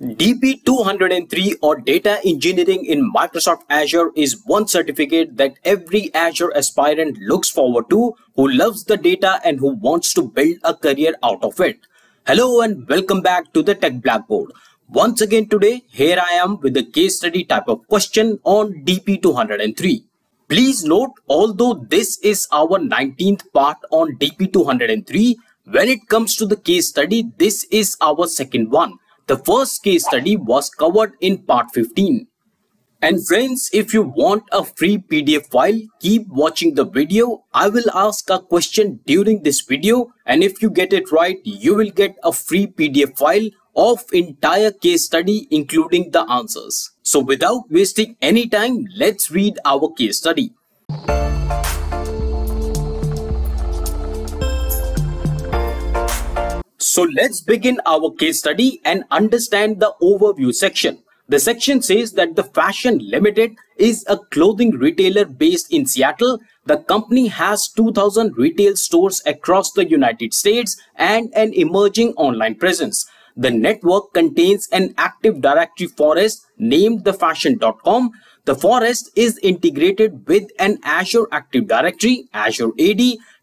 DP-203 or data engineering in Microsoft Azure is one certificate that every Azure aspirant looks forward to, who loves the data and who wants to build a career out of it. Hello and welcome back to the Tech Blackboard. Once again today, here I am with a case study type of question on DP-203. Please note, although this is our 19th part on DP-203, when it comes to the case study, this is our second one. The first case study was covered in part 15. And friends, if you want a free PDF file, keep watching the video. I will ask a question during this video, and if you get it right, you will get a free PDF file of entire case study including the answers. So without wasting any time, let's read our case study. So let's begin our case study and understand the overview section. The section says that the Fashion Limited is a clothing retailer based in Seattle. The company has 2,000 retail stores across the United States and an emerging online presence. The network contains an Active Directory forest named thefashion.com. The forest is integrated with an Azure Active Directory, Azure AD,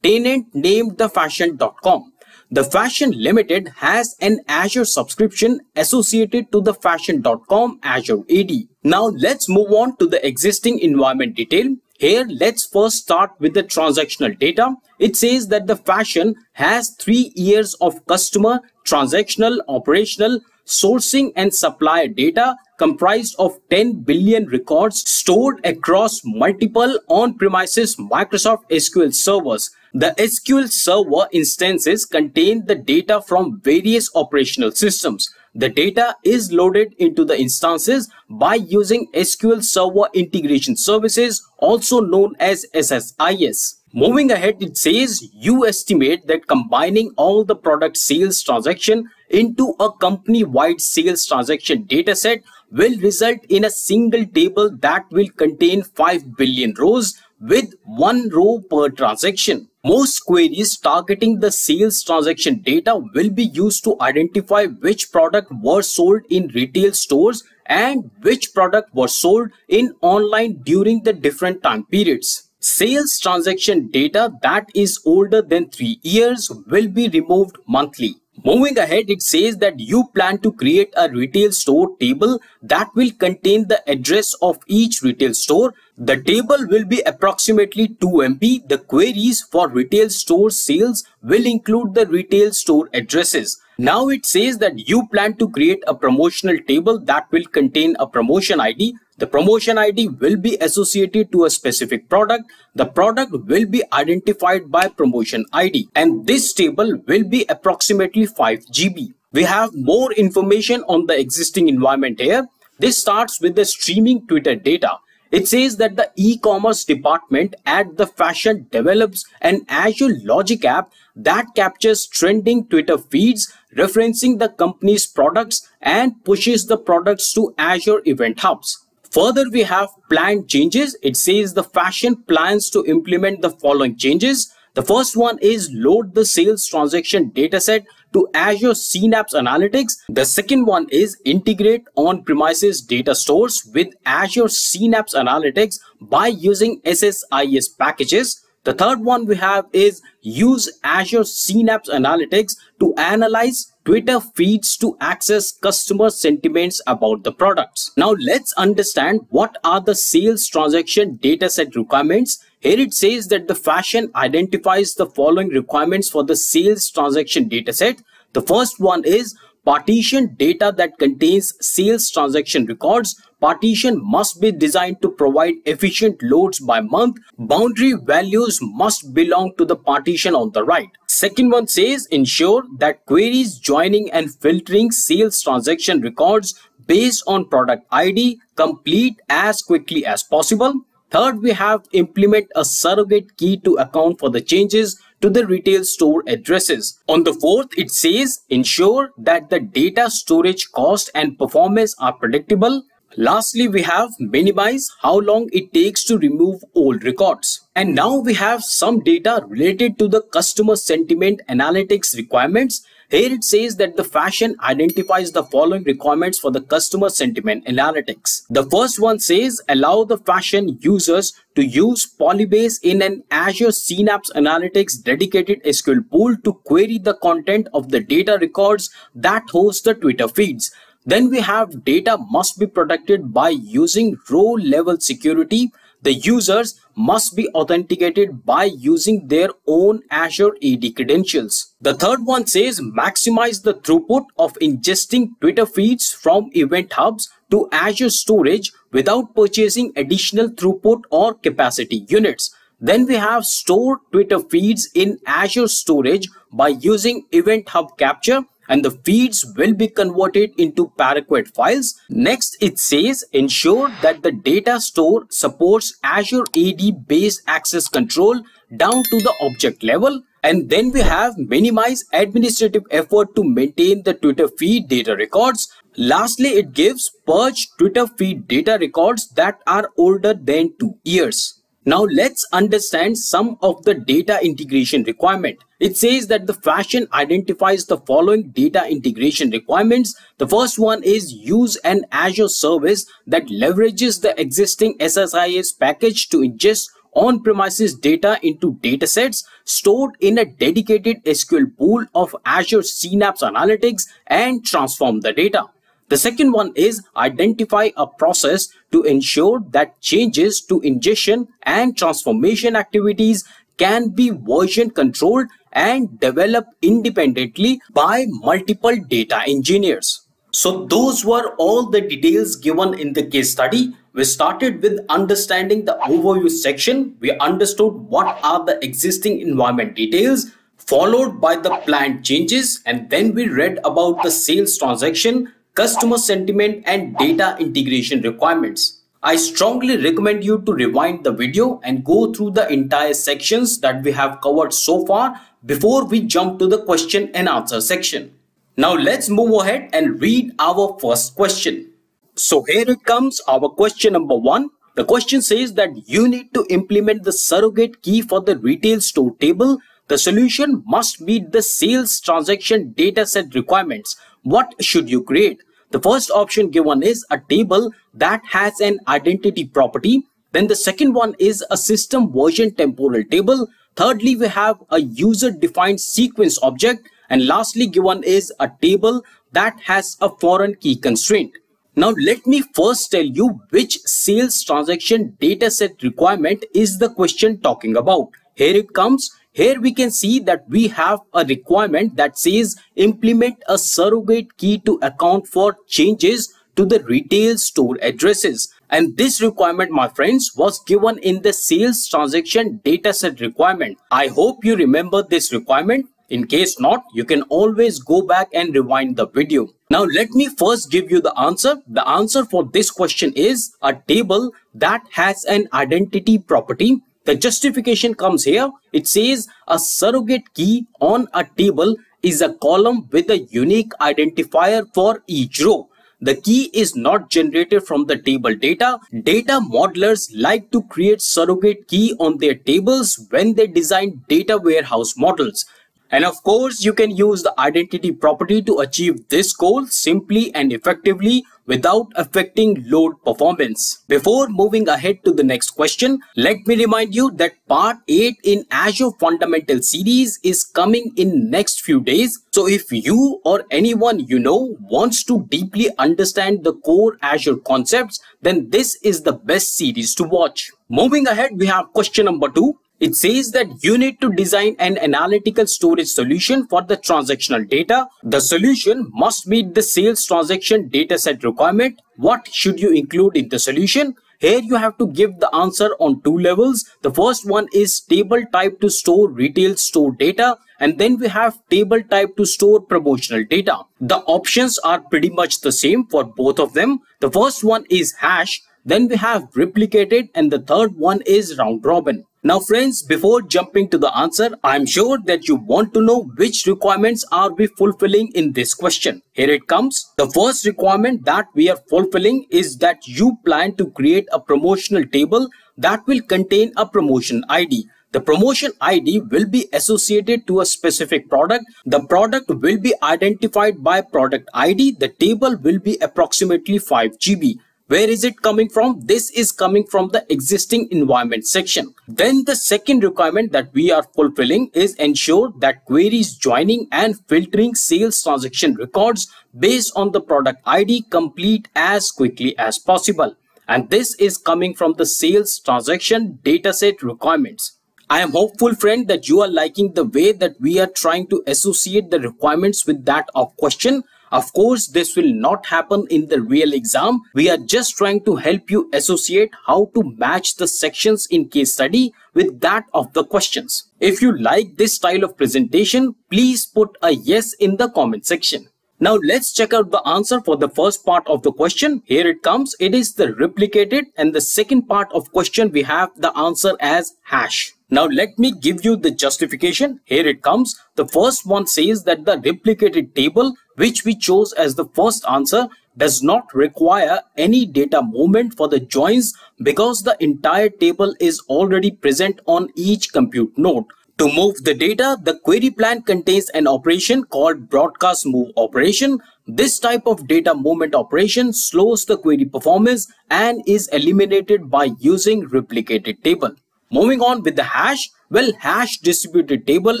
tenant named thefashion.com. The Fashion Limited has an Azure subscription associated to the thefashion.com Azure AD. Now let's move on to the existing environment detail. Here let's first start with the transactional data. It says that the Fashion has 3 years of customer, transactional, operational, sourcing and supplier data comprised of 10 billion records stored across multiple on-premises Microsoft SQL servers. The SQL Server instances contain the data from various operational systems. The data is loaded into the instances by using SQL Server Integration Services, also known as SSIS. Moving ahead, it says you estimate that combining all the product sales transaction into a company-wide sales transaction dataset will result in a single table that will contain 5 billion rows with one row per transaction. Most queries targeting the sales transaction data will be used to identify which products were sold in retail stores and which products were sold in online during the different time periods. Sales transaction data that is older than 3 years will be removed monthly. Moving ahead, it says that you plan to create a retail store table that will contain the address of each retail store. The table will be approximately 2 MB. The queries for retail store sales will include the retail store addresses. Now it says that you plan to create a promotional table that will contain a promotion ID. The promotion ID will be associated to a specific product. The product will be identified by promotion ID, and this table will be approximately 5 GB. We have more information on the existing environment here. This starts with the streaming Twitter data. It says that the e-commerce department at the Fashion develops an Azure Logic App that captures trending Twitter feeds referencing the company's products and pushes the products to Azure Event Hubs. Further, we have planned changes. It says the Fashion plans to implement the following changes. The first one is load the sales transaction dataset to Azure Synapse Analytics. The second one is integrate on-premises data stores with Azure Synapse Analytics by using SSIS packages. The third one we have is use Azure Synapse Analytics to analyze Twitter feeds to access customer sentiments about the products. Now let's understand what are the sales transaction dataset requirements. Here it says that the Fashion identifies the following requirements for the sales transaction dataset. The first one is partition data that contains sales transaction records. Partition must be designed to provide efficient loads by month. Boundary values must belong to the partition on the right. Second one says ensure that queries joining and filtering sales transaction records based on product ID complete as quickly as possible. Third, we have implement a surrogate key to account for the changes to the retail store addresses. On the fourth, it says ensure that the data storage cost and performance are predictable. Lastly, we have minimize how long it takes to remove old records. And now we have some data related to the customer sentiment analytics requirements. Here it says that the Fashion identifies the following requirements for the customer sentiment analytics. The first one says allow the Fashion users to use PolyBase in an Azure Synapse Analytics dedicated SQL pool to query the content of the data records that host the Twitter feeds. Then we have data must be protected by using row level security. The users must be authenticated by using their own Azure AD credentials. The third one says maximize the throughput of ingesting Twitter feeds from Event Hubs to Azure storage without purchasing additional throughput or capacity units. Then we have store Twitter feeds in Azure storage by using Event Hub capture, and the feeds will be converted into Parquet files. Next, it says ensure that the data store supports Azure AD based access control down to the object level. And then we have minimize administrative effort to maintain the Twitter feed data records. Lastly, it gives purge Twitter feed data records that are older than 2 years. Now let's understand some of the data integration requirement. It says that the Fashion identifies the following data integration requirements. The first one is use an Azure service that leverages the existing SSIS package to ingest on-premises data into datasets stored in a dedicated SQL pool of Azure Synapse Analytics and transform the data. The second one is identify a process to ensure that changes to ingestion and transformation activities can be version controlled and developed independently by multiple data engineers. So those were all the details given in the case study. We started with understanding the overview section. We understood what are the existing environment details, followed by the planned changes, and then we read about the sales transaction, customer sentiment and data integration requirements. I strongly recommend you to rewind the video and go through the entire sections that we have covered so far before we jump to the question and answer section. Now let's move ahead and read our first question. So here it comes, our question number 1. The question says that you need to implement the surrogate key for the retail store table. The solution must meet the sales transaction dataset requirements. What should you create? The first option given is a table that has an identity property. Then the second one is a system version temporal table. Thirdly, we have a user defined sequence object. And lastly, given is a table that has a foreign key constraint. Now, let me first tell you which sales transaction dataset requirement is the question talking about. Here it comes. Here we can see that we have a requirement that says implement a surrogate key to account for changes to the retail store addresses. And this requirement, my friends, was given in the sales transaction dataset requirement. I hope you remember this requirement. In case not, you can always go back and rewind the video. Now let me first give you the answer. The answer for this question is a table that has an identity property. The justification comes here. It says a surrogate key on a table is a column with a unique identifier for each row. The key is not generated from the table data. Data modelers like to create surrogate key on their tables when they design data warehouse models. And of course, you can use the identity property to achieve this goal simply and effectively without affecting load performance. Before moving ahead to the next question, let me remind you that part 8 in Azure Fundamental series is coming in next few days. So if you or anyone you know wants to deeply understand the core Azure concepts, then this is the best series to watch. Moving ahead, we have question number 2. It says that you need to design an analytical storage solution for the transactional data. The solution must meet the sales transaction dataset requirement. What should you include in the solution? Here you have to give the answer on two levels. The first one is table type to store retail store data. And then we have table type to store promotional data. The options are pretty much the same for both of them. The first one is hash. Then we have replicated. And the third one is round robin. Now friends, before jumping to the answer, I'm sure that you want to know which requirements are we fulfilling in this question. Here it comes. The first requirement that we are fulfilling is that you plan to create a promotional table that will contain a promotion ID. The promotion ID will be associated to a specific product. The product will be identified by product ID. The table will be approximately 5 GB. Where is it coming from? This is coming from the existing environment section. Then the second requirement that we are fulfilling is ensure that queries joining and filtering sales transaction records based on the product ID complete as quickly as possible. And this is coming from the sales transaction dataset requirements. I am hopeful, friend, that you are liking the way that we are trying to associate the requirements with that of question. Of course, this will not happen in the real exam. We are just trying to help you associate how to match the sections in case study with that of the questions. If you like this style of presentation, please put a yes in the comment section. Now let's check out the answer for the first part of the question. Here it comes. It is the replicated, and the second part of question we have the answer as hash. Now let me give you the justification. Here it comes. The first one says that the replicated table, which we chose as the first answer, does not require any data movement for the joins because the entire table is already present on each compute node. To move the data, the query plan contains an operation called broadcast move operation. This type of data movement operation slows the query performance and is eliminated by using replicated table. Moving on with the hash, well, hash distributed table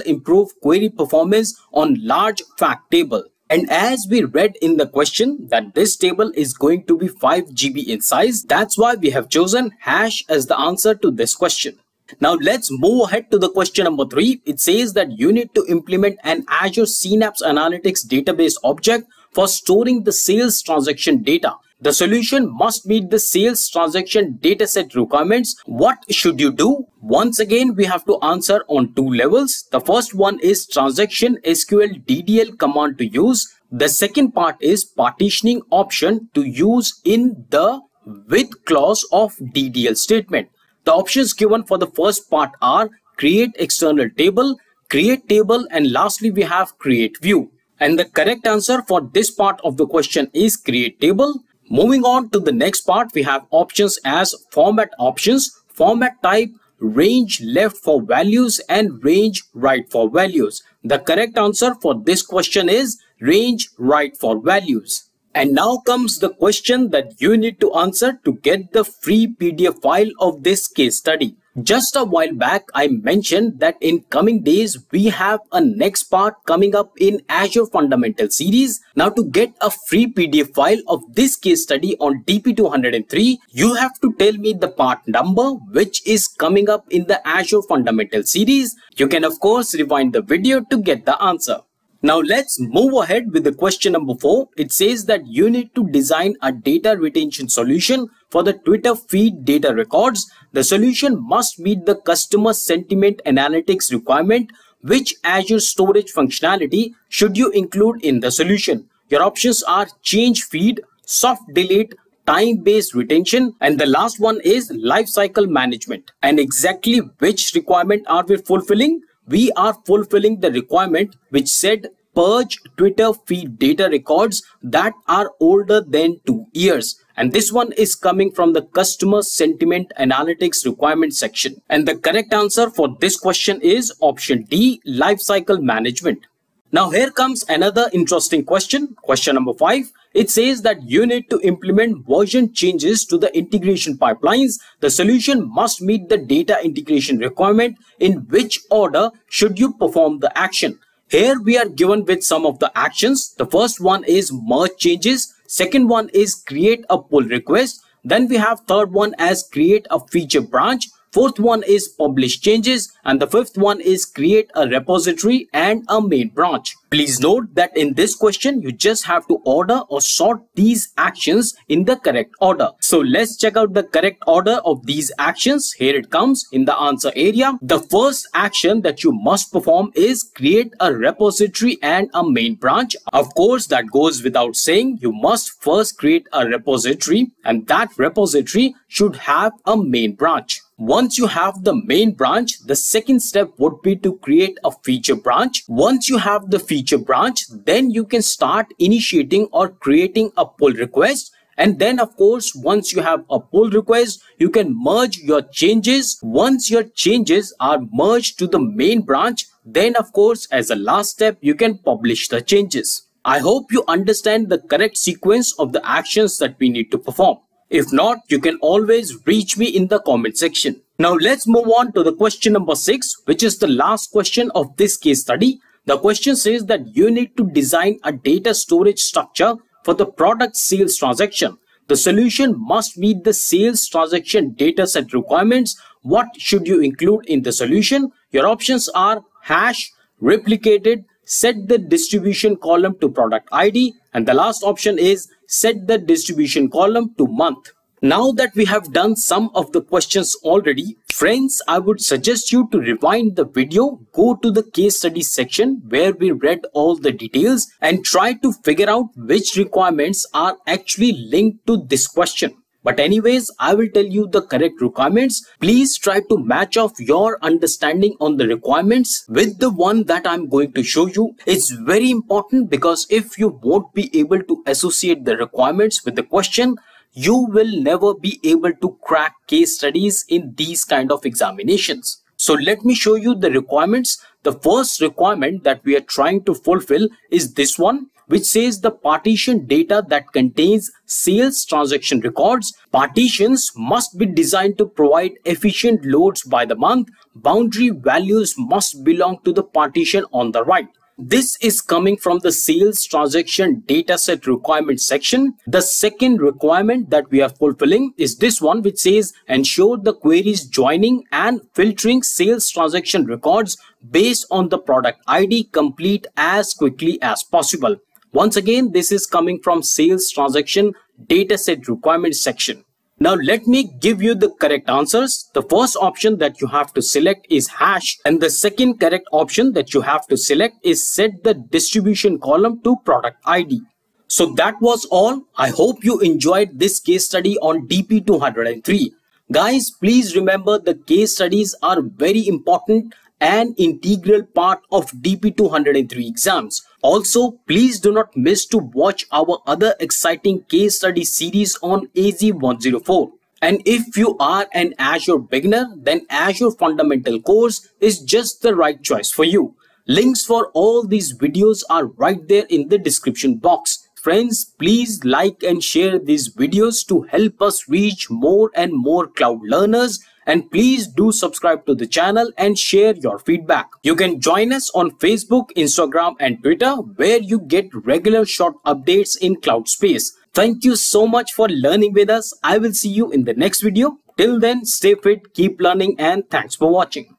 improves query performance on large fact table. And as we read in the question that this table is going to be 5 GB in size, that's why we have chosen hash as the answer to this question. Now let's move ahead to the question number 3. It says that you need to implement an Azure Synapse Analytics database object for storing the sales transaction data. The solution must meet the sales transaction dataset requirements. What should you do? Once again, we have to answer on two levels. The first one is transaction SQL DDL command to use. The second part is partitioning option to use in the with clause of DDL statement. The options given for the first part are create external table, create table, and lastly we have create view. And the correct answer for this part of the question is create table. Moving on to the next part, we have options as format options, format type, range left for values, and range right for values. The correct answer for this question is range right for values. And now comes the question that you need to answer to get the free PDF file of this case study. Just a while back, I mentioned that in coming days, we have a next part coming up in Azure Fundamental series. Now to get a free PDF file of this case study on DP-203, you have to tell me the part number which is coming up in the Azure Fundamental series. You can of course rewind the video to get the answer. Now let's move ahead with the question number 4. It says that you need to design a data retention solution for the Twitter feed data records. The solution must meet the customer sentiment analytics requirement. Which Azure storage functionality should you include in the solution? Your options are change feed, soft delete, time-based retention, and the last one is lifecycle management. And exactly which requirement are we fulfilling? We are fulfilling the requirement which said purge Twitter feed data records that are older than 2 years. And this one is coming from the customer sentiment analytics requirement section. And the correct answer for this question is option D, lifecycle management. Now here comes another interesting question, question number 5. It says that you need to implement version changes to the integration pipelines. The solution must meet the data integration requirement. In which order should you perform the action? Here we are given with some of the actions. The first one is merge changes. Second one is create a pull request. Then we have third one as create a feature branch. Fourth one is publish changes, and the fifth one is create a repository and a main branch. Please note that in this question, you just have to order or sort these actions in the correct order. So let's check out the correct order of these actions. Here it comes in the answer area. The first action that you must perform is create a repository and a main branch. Of course, that goes without saying. You must first create a repository, and that repository should have a main branch. Once you have the main branch, the second step would be to create a feature branch. Once you have the feature branch, then you can start initiating or creating a pull request. And then of course, once you have a pull request, you can merge your changes. Once your changes are merged to the main branch, then of course, as a last step, you can publish the changes. I hope you understand the correct sequence of the actions that we need to perform. If not, you can always reach me in the comment section. Now let's move on to the question number 6, which is the last question of this case study. The question says that you need to design a data storage structure for the product sales transaction. The solution must meet the sales transaction dataset requirements. What should you include in the solution? Your options are hash, replicated, set the distribution column to product ID, and the last option is set the distribution column to month. Now that we have done some of the questions already, friends, I would suggest you to rewind the video, go to the case study section where we read all the details and try to figure out which requirements are actually linked to this question. But anyways, I will tell you the correct requirements. Please try to match off your understanding on the requirements with the one that I'm going to show you. It's very important because if you won't be able to associate the requirements with the question, you will never be able to crack case studies in these kind of examinations. So let me show you the requirements. The first requirement that we are trying to fulfill is this one, which says the partition data that contains sales transaction records. Partitions must be designed to provide efficient loads by the month. Boundary values must belong to the partition on the right. This is coming from the sales transaction dataset requirement section. The second requirement that we are fulfilling is this one, which says ensure the queries joining and filtering sales transaction records based on the product ID complete as quickly as possible. Once again, this is coming from sales transaction dataset requirement section. Now let me give you the correct answers. The first option that you have to select is hash, and the second correct option that you have to select is set the distribution column to product ID. So that was all. I hope you enjoyed this case study on DP-203. Guys, please remember the case studies are very important and integral part of DP-203 exams. Also, please do not miss to watch our other exciting case study series on AZ-104. And if you are an Azure beginner, then Azure Fundamental course is just the right choice for you. Links for all these videos are right there in the description box. Friends, please like and share these videos to help us reach more and more cloud learners. And please do subscribe to the channel and share your feedback. You can join us on Facebook, Instagram and Twitter, where you get regular short updates in cloud space. Thank you so much for learning with us. I will see you in the next video. Till then, stay fit, keep learning, and thanks for watching.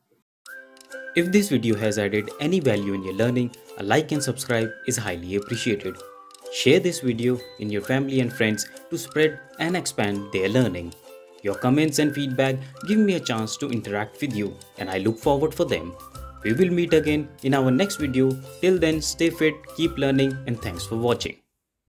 If this video has added any value in your learning, a like and subscribe is highly appreciated. Share this video in your family and friends to spread and expand their learning. Your comments and feedback give me a chance to interact with you, and I look forward for them. We will meet again in our next video. Till then, stay fit, keep learning, and thanks for watching.